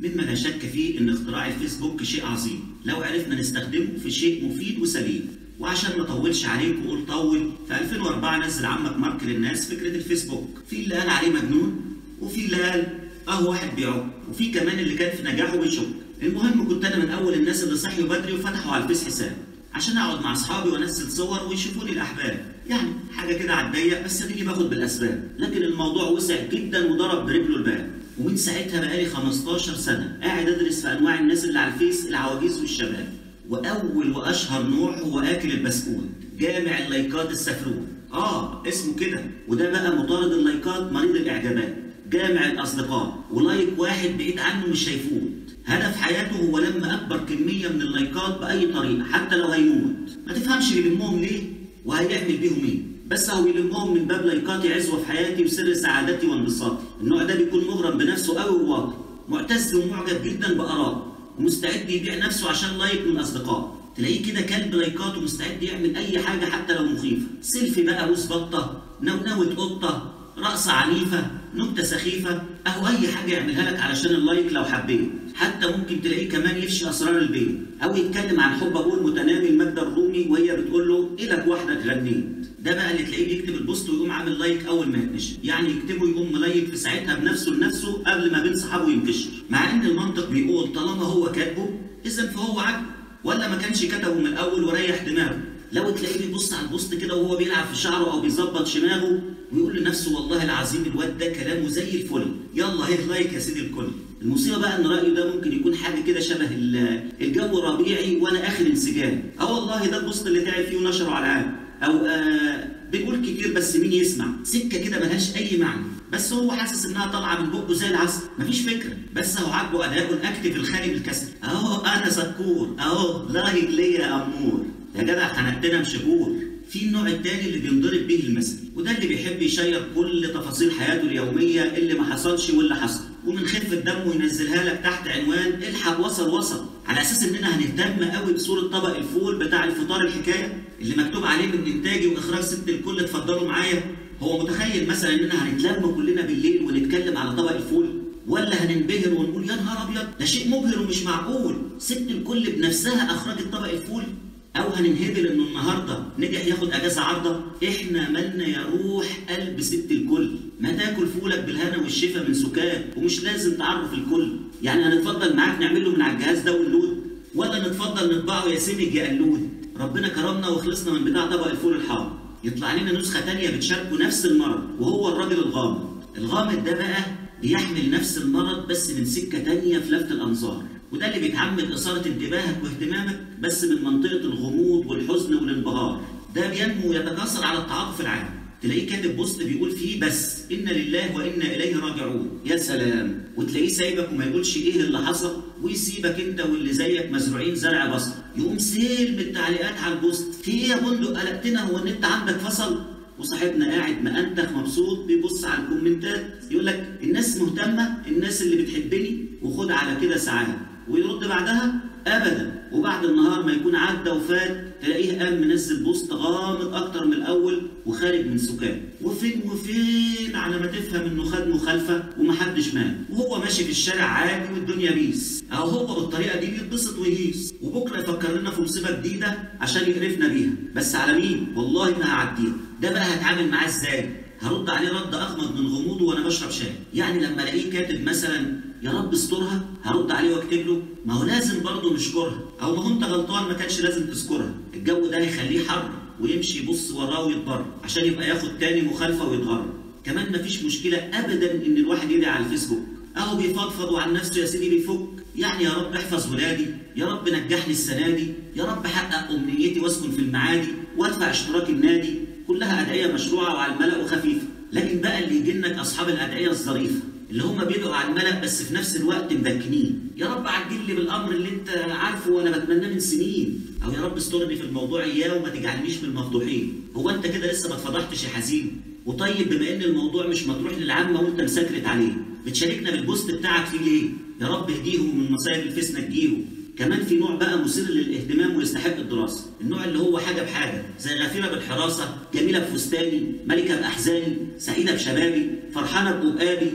مما لا شك فيه ان اختراع الفيسبوك شيء عظيم لو عرفنا نستخدمه في شيء مفيد وسليم. وعشان ما اطولش عليك واقول طول، في 2004 نزل عمك مارك للناس فكره الفيسبوك. في اللي قال عليه مجنون، وفي اللي قال اهو واحد بيعوق، وفي كمان اللي كان في نجاحه بيشك. المهم كنت انا من اول الناس اللي صحيوا بدري وفتحوا على الفيس حساب عشان اقعد مع اصحابي وانزل صور ويشوفوني الاحباب، يعني حاجه كده على الضيق، بس اديني باخد بالاسباب. لكن الموضوع وسع جدا وضرب برجله الباب، ومن ساعتها بقالي 15 سنه قاعد ادرس في انواع الناس اللي على الفيس، العواجيز والشباب. واول واشهر نوع هو اكل البسكوت، جامع اللايكات السفروه، اسمه كده، وده بقى مطارد اللايكات، مريض الاعجابات، جامع الاصدقاء، ولايك واحد بعيد عنه مش هيفوت. هدف حياته هو لم اكبر كميه من اللايكات باي طريقه، حتى لو هيموت. ما تفهمش بيلمهم ليه وهيعمل بيهم ايه، بس هو بيلمهم من باب لايكاتي عزوه في حياتي وسر سعادتي وانبساطي. النوع ده بيكون مغرم بنفسه قوي وواطي، معتز ومعجب جدا بارائه، ومستعد يبيع نفسه عشان لايك من اصدقائه. تلاقيه كده كلب لايكات ومستعد يعمل اي حاجه حتى لو مخيفه، سيلفي بقى، بوس بطه، نونوه قطه، رقصه عنيفه، نكته سخيفه، او اي حاجه يعملها لك علشان اللايك لو حبيت. حتى ممكن تلاقيه كمان يفشي اسرار البيت، او يتكلم عن حب ابوه المتنامي لماجدة الرومي وهي بتقول له إلك واحده اتغنيت. ده بقى اللي تلاقيه بيكتب البوست ويقوم عامل لايك اول ما يتنشر، يعني يكتبه يقوم ملايك في ساعتها بنفسه لنفسه قبل ما بين صحابه ينتشر. مع ان المنطق بيقول طالما هو كاتبه اذا فهو عاجبه، ولا ما كانش كتبه من الاول وريح دماغه. لو تلاقيه بيبص على البوست كده وهو بيلعب في شعره او بيظبط شماغه ويقول لنفسه والله العظيم الواد ده كلامه زي الفل، يلا هيه لايك يا سيدي الكل. المصيبه بقى ان رايه ده ممكن يكون حاجه كده شبه الجو الربيعي وانا اخر انسجام، والله ده البوست اللي تعب فيه ونشره على العالم، او بيقول كتير بس مين يسمع، سكه كده ملهاش اي معنى، بس هو حاسس انها طالعه من بقه زي العسل، مفيش فكره، بس هو عاجبه اداؤه الاكتف الخالي بالكسل، اهو انا سكور، اهو لايك ليا يا امور، يا جدع خنقتنا مش بور. في النوع التاني اللي بينضرب بيه المثل، وده اللي بيحب يشير كل تفاصيل حياته اليوميه، اللي ما حصلش واللي حصل، ومن خفه دمه ينزلها لك تحت عنوان الحق وصل وصل، على اساس اننا هنهتم قوي بصوره طبق الفول بتاع الفطار الحكايه اللي مكتوب عليه من انتاجي واخراج ست الكل اتفضلوا معايا. هو متخيل مثلا اننا هنتلم كلنا بالليل ونتكلم على طبق الفول، ولا هننبهر ونقول يا نهار ابيض ده شيء مبهر ومش معقول، ست الكل بنفسها اخرجت طبق الفول، أو هننهبل إنه النهارده نجح ياخد أجازة عارضة؟ إحنا مالنا يا روح قلب ست الكل، ما تاكل فولك بالهنا والشفا من سكات، ومش لازم تعرف الكل، يعني هنتفضل معاك نعمل له من على الجهاز ده ونلود، ولا نتفضل نطبعه يا سمج يا قلود؟ ربنا كرمنا وخلصنا من بتاع طبق الفول الحار، يطلع لنا نسخة تانية بتشاركه نفس المرض، وهو الراجل الغامض. الغامض ده بقى بيحمل نفس المرض بس من سكة تانية في لفت الأنظار، وده اللي بيتعمد إثارة انتباهك واهتمامك بس من منطقة الغموض والحزن والانبهار. ده بينمو ويتكاثر على التعاطف العام، تلاقيه كاتب بوست بيقول فيه بس إنا لله وإنا إليه راجعون، يا سلام، وتلاقيه سايبك وما يقولش إيه اللي حصل، ويسيبك أنت واللي زيك مزروعين زرع بصل، يقوم سيلم التعليقات على البوست، في إيه يا بندق قلقتنا هو النت عندك فصل؟ وصاحبنا قاعد مأنتخ مبسوط بيبص على الكومنتات يقول لك الناس مهتمة، الناس اللي بتحبني، وخد على كده ساعات، ويرد بعدها ابدا. وبعد النهار ما يكون عدى وفات تلاقيه قام منزل بوست غامض اكتر من الاول وخارج من سكان، وفين على ما تفهم انه خد مخالفه ومحدش مات، وهو ماشي في الشارع عادي والدنيا بيس، اهو هو بالطريقه دي بيتبسط ويهيس، وبكره يفكر لنا في مصيبه جديده عشان يقرفنا بيها، بس على مين؟ والله ما هعديها. ده بقى هتعامل معاه ازاي؟ هرد عليه رد اغمض من غموضه وانا بشرب شاي، يعني لما الاقيه كاتب مثلا يا رب استرها هرد عليه واكتب له ما هو لازم برضه نشكرها، او ما هو انت غلطان ما كانش لازم تذكرها. الجو ده هيخليه حر ويمشي يبص وراه ويتبرر عشان يبقى ياخد تاني مخالفه ويتغرب. كمان مفيش مشكله ابدا ان الواحد يدعي على الفيسبوك، اهو بيفضفض وعن نفسه يا سيدي بيفك، يعني يا رب احفظ ولادي، يا رب نجحني السنه دي، يا رب حقق امنيتي واسكن في المعادي وادفع اشتراك النادي، كلها ادعيه مشروعه وعلى الملأ وخفيفه. لكن بقى اللي يجي لك اصحاب الادعيه الظريفه اللي هم بيدعوا على الملأ بس في نفس الوقت مبكنين، يا رب عجل لي بالامر اللي انت عارفه وانا بتمناه من سنين، او يا رب استرني في الموضوع اياه وما تجعلنيش من المفضوحين. هو انت كده لسه ما اتفضحتش يا حزين؟ وطيب بما ان الموضوع مش مطروح للعامه وانت مسكرت عليه، بتشاركنا بالبوست بتاعك فيه ليه؟ يا رب اهديهم من مصايب الفيس نجيهم. كمان في نوع بقى مثير للاهتمام ويستحق الدراسه، النوع اللي هو حاجه بحاجه، زي غفيره بالحراسه، جميله بفستاني، ملكه باحزاني، سعيده بشبابي، فرحانه بقبابي،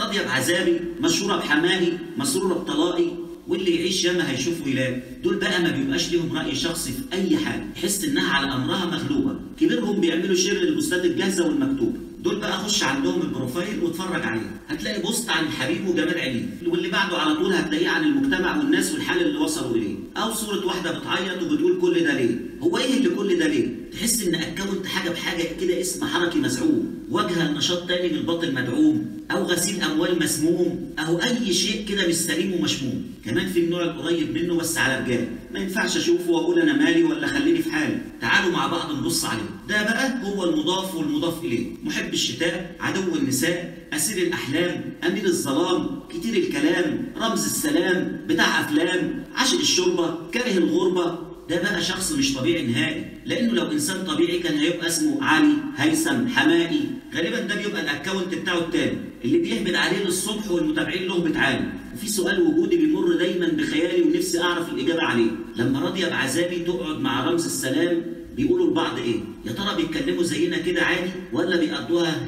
راضيه بعذابي، مسروره بحمائي، مسروره بطلائي، واللي يعيش ياما هيشوف ولاده. دول بقى ما بيبقاش ليهم راي شخصي في اي حاجه، تحس انها على امرها مغلوبه. كبيرهم بيعملوا شير للبوستات الجاهزه والمكتوبه. دول بقى خش عندهم البروفايل واتفرج عليه، هتلاقي بوست عن حبيب وجمال عينيه، واللي بعده على طول هتلاقيه عن المجتمع والناس والحال اللي وصلوا اليه، او صوره واحده بتعيط وبتقول كل ده ليه؟ هو ايه اللي كل ده ليه؟ تحس ان اكونت حاجه بحاجه كده، اسم حركي مزعوم، واجهه نشاط تاني للباطل مدعوم، او غسيل اموال مسموم، او اي شيء كده مش سليم ومشموم. كمان في النوع القريب منه بس على رجال، ما ينفعش اشوفه واقول انا مالي ولا خليني في حالي، تعالوا مع بعض نبص عليه. ده بقى هو المضاف والمضاف اليه، محب الشتاء، عدو النساء، اسير الاحلام، امير الظلام، كتير الكلام، رمز السلام، بتاع افلام، عاشق الشوربه، كاره الغربه. ده بقى شخص مش طبيعي نهائي، لانه لو انسان طبيعي كان هيبقى اسمه علي، هيثم، حمائي. غالبا ده بيبقى الاكونت بتاعه التاني اللي بيهبد عليه للصبح والمتابعين له بتعاني. وفي سؤال وجودي بيمر دايما بخيالي ونفسي اعرف الاجابه عليه، لما راضيه بعذابي تقعد مع رمز السلام، بيقولوا لبعض ايه؟ يا ترى بيتكلموا زينا كده عادي ولا بيقضوها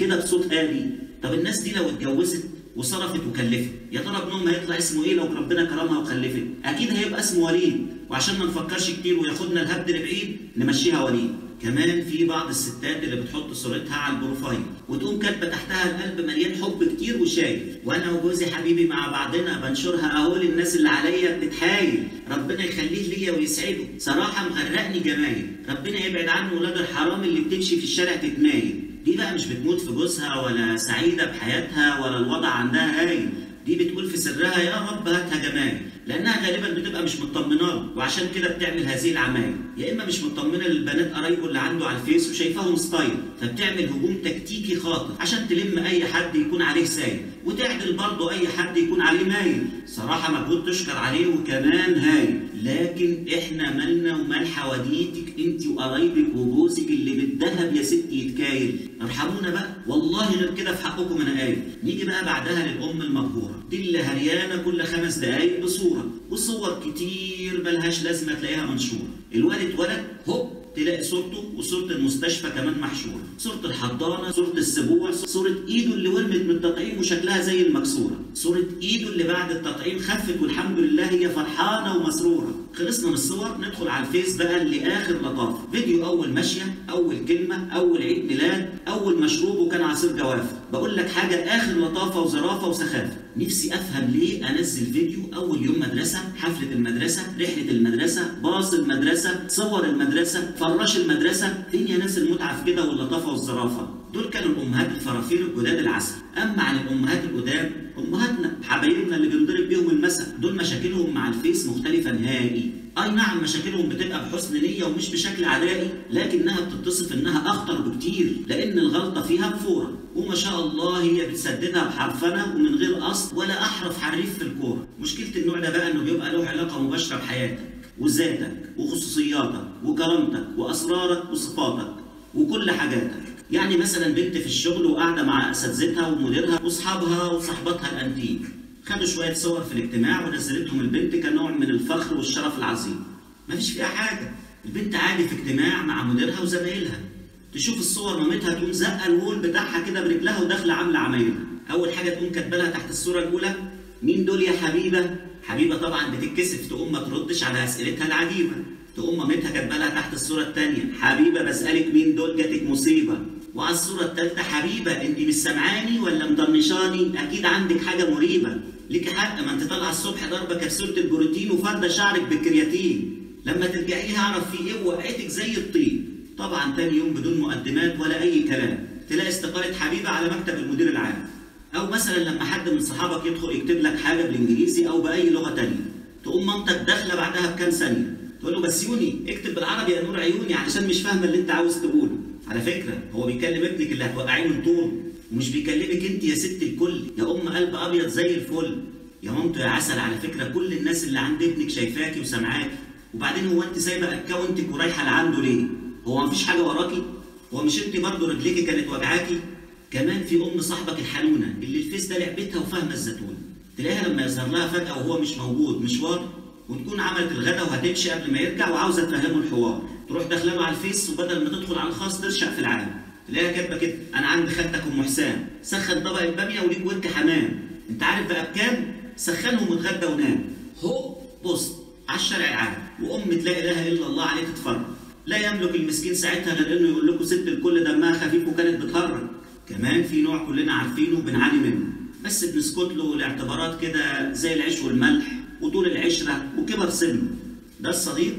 كده بصوت هادي؟ طب الناس دي لو اتجوزت وصرفت وكلفت، يا ترى ابنهم هيطلع اسمه ايه لو ربنا كرمها وخلفت؟ اكيد هيبقى اسمه وليد، وعشان ما نفكرش كتير وياخدنا الهبد لبعيد نمشيها وليد. كمان في بعض الستات اللي بتحط صورتها على البروفايل وتقوم كاتبه تحتها القلب مليان حب كتير وشايل، وانا وجوزي حبيبي مع بعضنا، بنشرها اهو للناس اللي عليا بتتحايل، ربنا يخليه ليا ويسعده، صراحه مغرقني جمايل، ربنا يبعد عنه ولاد الحرام اللي بتمشي في الشارع تتنايل. دي بقى مش بتموت في جوزها ولا سعيده بحياتها ولا الوضع عندها هايل، دي بتقول في سرها يا رب هاتها جمال، لانها غالبا بتبقى مش مطمنه، وعشان كده بتعمل هذه العمايل. يا اما مش مطمنه للبنات قرايبه اللي عنده على الفيس وشايفاهم ستايل، فبتعمل هجوم تكتيكي خاطف عشان تلم اي حد يكون عليه سايل، وتعدل برضه اي حد يكون عليه مايل. صراحه مجهود تشكر عليه وكمان هايل. لكن احنا مالنا ومال حواديتك انت وقرايبك وجوزك اللي بالذهب يا ستي يتكايل، ارحمونا بقى، والله غير كده في حقكم انا قايل. نيجي بقى بعدها للام المبهوره، دي اللي هريانه كل 5 دقايق بصوره، وصور كتير ملهاش لازمه تلاقيها منشوره. الولد اتولد هوب تلاقي صورته وصورة المستشفى كمان محشورة، صورة الحضانة، صورة السبوع، صورة ايده اللي ورمت من التطعيم وشكلها زي المكسورة، صورة ايده اللي بعد التطعيم خفت والحمد لله هي فرحانة ومسرورة. خلصنا من الصور، ندخل على الفيس بقى اللي اخر لطافة، فيديو اول ماشية، اول كلمة، اول عيد ميلاد، اول مشروب وكان عصير جوافة. بقول لك حاجة اخر لطافة وزرافة وسخافة. نفسي افهم ليه انزل فيديو اول يوم مدرسه، حفله المدرسه، رحله المدرسه، باص المدرسه، صور المدرسه، فراش المدرسه، فين يا ناس المتعه في كده واللطافه والزرافه؟ دول كانوا الامهات الفرافير الجداد العسل. اما عن الامهات القدام، امهاتنا حبايبنا اللي بنضرب بيهم المثل، دول مشاكلهم مع الفيس مختلفه نهائي. اي نعم مشاكلهم بتبقى بحسن نيه ومش بشكل عدائي، لكنها بتتصف انها اخطر بكتير، لان الغلطه فيها بفوره، وما شاء الله هي بتسددها بحرفنه ومن غير قصد ولا احرف حريف في الكوره. مشكله النوع ده بقى انه بيبقى له علاقه مباشره بحياتك وذاتك وخصوصياتك وكرامتك واسرارك وصفاتك وكل حاجاتك. يعني مثلا بنت في الشغل وقاعده مع اساتذتها ومديرها واصحابها وصحباتها الانتيك، خدوا شويه صور في الاجتماع ونزلتهم البنت كنوع من الفخر والشرف العظيم. مفيش فيها حاجه، البنت عادي في اجتماع مع مديرها وزمايلها، تشوف الصور مامتها تقوم زقه الوول بتاعها كده برجلها وداخله عامله عمايلها. اول حاجه تقوم كاتبه لها تحت الصوره الاولى: مين دول يا حبيبه؟ حبيبه طبعا بتتكسف تقوم ما تردش على اسئلتها العجيبه. تقوم مامتها كاتبه لها تحت الصوره الثانيه: حبيبه بسالك مين دول، جاتك مصيبه. وعلى الصورة الثالثة: حبيبة انت مش سامعاني ولا مطنشاني؟ اكيد عندك حاجة مريبة. ليكي حق، ما انت طالعة الصبح ضاربة كبسولة البروتين وفردة شعرك بالكرياتين، لما ترجعي لها اعرف في ايه وقعتك زي الطين. طبعا تاني يوم بدون مقدمات ولا اي كلام تلاقي استقالة حبيبة على مكتب المدير العام. او مثلا لما حد من صحابك يدخل يكتب لك حاجة بالانجليزي او باي لغة تانية، تقوم مامتك داخلة بعدها بكام ثانية تقول له: بسيوني اكتب بالعربي يا نور عيوني، علشان مش فاهمة اللي انت عاوز تقوله. على فكرة هو بيكلم ابنك اللي هتوقعيه من طوله، ومش بيكلمك انت يا ست الكل، يا ام قلب ابيض زي الفل، يا مامته يا عسل. على فكرة كل الناس اللي عند ابنك شايفاكي وسامعاكي، وبعدين هو انت سايبه اكونتك ورايحة لعنده ليه؟ هو مفيش حاجة وراكي؟ هو مش انت برضه رجليكي كانت وجعاكي؟ كمان في ام صاحبك الحنونة اللي الفيس ده لعبتها وفاهمة الزتونة، تلاقيها لما يظهر لها فجأة وهو مش موجود مشوار، وتكون عملت الغدا وهتمشي قبل ما يرجع وعاوزه تفهمه الحوار، تروح داخله على الفيس وبدل ما تدخل على الخاص ترشق في العام. تلاقيها كاتبه كده انا عند خالتك ام حسام سخن طبق باميه وليك ورك حمام، انت عارف بقى بكام؟ سخنهم واتغدى ونام. هو بص على الشارع العام وام لا اله الا الله عليك تتفرج، لا يملك المسكين ساعتها غير انه يقول لكم ست الكل دمها خفيف وكانت بتهرج. كمان في نوع كلنا عارفينه وبنعاني منه بس بنسكت له لاعتبارات كده زي العيش والملح وطول العشره وكبر سنه. ده الصديق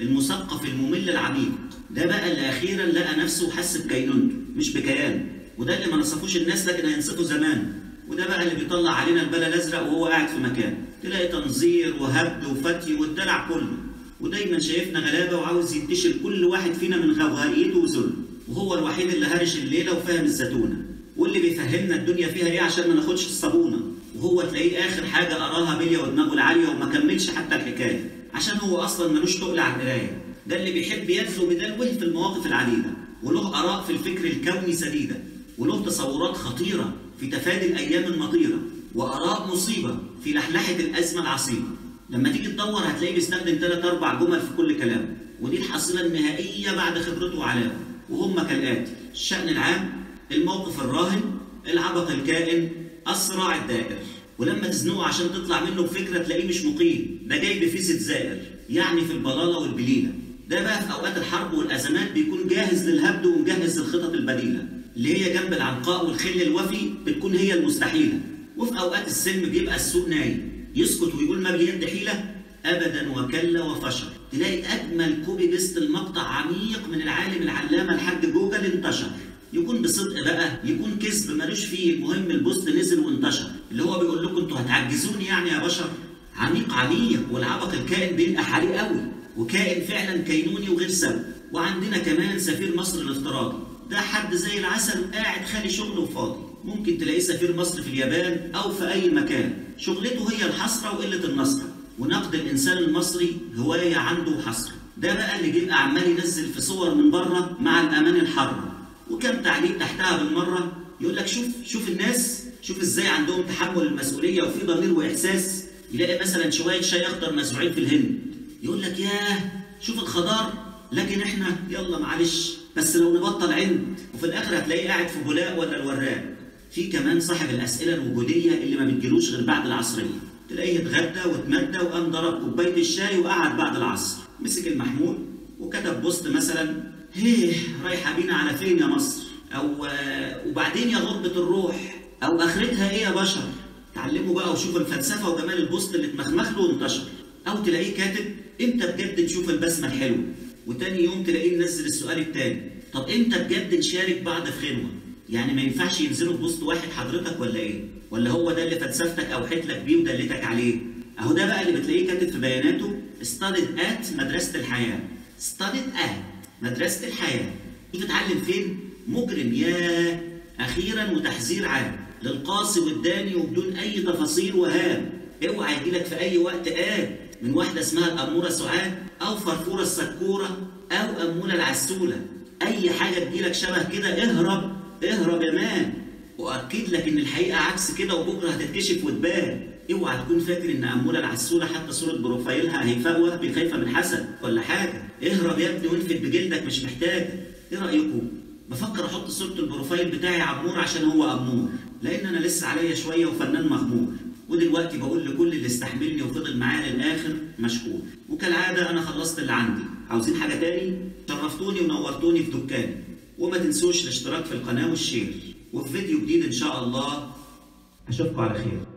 المثقف الممل العميق، ده بقى اللي اخيرا لقى نفسه وحس بكينونته مش بكيانه، وده اللي ما نصفوش الناس لكن هينصفوا زمان، وده بقى اللي بيطلع علينا البلا الازرق وهو قاعد في مكانه، تلاقي تنظير وهبد وفتي والدلع كله، ودايما شايفنا غلابه وعاوز ينتشر كل واحد فينا من غوغائيته وذله، وهو الوحيد اللي هرش الليله وفاهم الزتونه، واللي بيفهمنا الدنيا فيها ايه عشان ما ناخدش الصابونه، وهو تلاقيه اخر حاجه قراها بليه ودماغه العاليه وما كملش حتى الحكايه، عشان هو اصلا ملوش تقل على القرايه. ده اللي بيحب يبذل بدلوه في المواقف العديده، وله اراء في الفكر الكوني سديده، وله تصورات خطيره في تفادي الايام المطيره، واراء مصيبه في لحلحه الازمه العصيبه. لما تيجي تدور هتلاقيه بيستخدم 3 4 جمل في كل كلامه، ودي الحصيله النهائيه بعد خبرته وعلامه، وهم كالاتي: الشان العام، الموقف الراهن، العبق الكائن، الصراع الدائر. ولما تزنقه عشان تطلع منه بفكره تلاقيه مش مقيم، ده جاي بفيزة زائر، يعني في البلاله والبليله. ده بقى في اوقات الحرب والازمات بيكون جاهز للهبد ومجهز للخطط البديله، اللي هي جنب العنقاء والخل الوفي بتكون هي المستحيله. وفي اوقات السلم بيبقى السوق نايم، يسكت ويقول ما بيد حيله ابدا وكلا وفشل. تلاقي اجمل كوبي بيست المقطع عميق من العالم العلامه الحاج جوجل انتشر، يكون بصدق بقى يكون كذب مالوش فيه، المهم البوست نزل وانتشر، اللي هو بيقول لكم انتوا هتعجزوني يعني يا بشر. عميق عميق، والعبق الكائن بيلقى عليه قوي، وكائن فعلا كينوني وغير سوي. وعندنا كمان سفير مصر الافتراضي، ده حد زي العسل قاعد خالي شغله وفاضي، ممكن تلاقيه سفير مصر في اليابان او في اي مكان، شغلته هي الحسره وقله النصره، ونقد الانسان المصري هوايه عنده وحسره. ده بقى اللي بيبقى عمال ينزل في صور من بره مع الامان الحره، وكم تعليق تحتها بالمره يقول لك شوف الناس، شوف ازاي عندهم تحمل المسؤوليه وفي ضمير واحساس. يلاقي مثلا شويه شاي اخضر مسعودين في الهند، يقول لك ياه شوف الخضار، لكن احنا يلا معلش بس لو نبطل عند، وفي الاخر هتلاقيه قاعد في بولاق ولا الوراق. في كمان صاحب الاسئله الوجوديه اللي ما بتجيلوش غير بعد العصريه، تلاقيه اتغدى واتمدى وقام ضرب كوبايه الشاي وقعد بعد العصر، مسك المحمول وكتب بوست مثلا: هيه رايحه بينا على فين يا مصر؟ او وبعدين يا غربه الروح، او اخرتها ايه يا بشر؟ اتعلموا بقى وشوفوا الفلسفه وجمال البوست اللي اتمخمخ له وانتشر. او تلاقيه كاتب: امتى بجد نشوف البسمه الحلوه؟ وتاني يوم تلاقيه منزل السؤال التاني: طب امتى بجد نشارك بعض في خدمه؟ يعني ما ينفعش ينزلوا بوست واحد حضرتك ولا ايه؟ ولا هو ده اللي فلسفتك اوحيت لك بيه ودلتك عليه؟ اهو ده بقى اللي بتلاقيه كاتب في بياناته: studied at مدرسه الحياه. studied at مدرسه الحياه، شوف اتعلم فين؟ مجرم ياه، اخيرا وتحذير عام للقاصي والداني وبدون اي تفاصيل وهام. اوعى يجيلك في اي وقت قاد من واحده اسمها الاموره سعاد، او فرفوره السكوره، او اموله العسوله. اي حاجه تجيلك شبه كده اهرب اهرب يا مان، واكد لك ان الحقيقه عكس كده وبكره هتتكشف وتبان. اوعى تكون فاكر ان اموله العسوله حتى صوره بروفايلها هيفاء وهبي خايفه من حسد ولا حاجه. اهرب يا ابني وانفد بجلدك، مش محتاجه. ايه رايكم؟ بفكر احط صوره البروفايل بتاعي عمور عشان هو امور، لان انا لسه عليا شويه وفنان مغمور، ودلوقتي بقول لكل اللي استحملني وفضل معايا للاخر مشكور. وكالعاده انا خلصت اللي عندي، عاوزين حاجه تاني؟ شرفتوني ونورتوني في دكاني، وما تنسوش الاشتراك في القناه والشير، وفي فيديو جديد ان شاء الله اشوفكم على خير.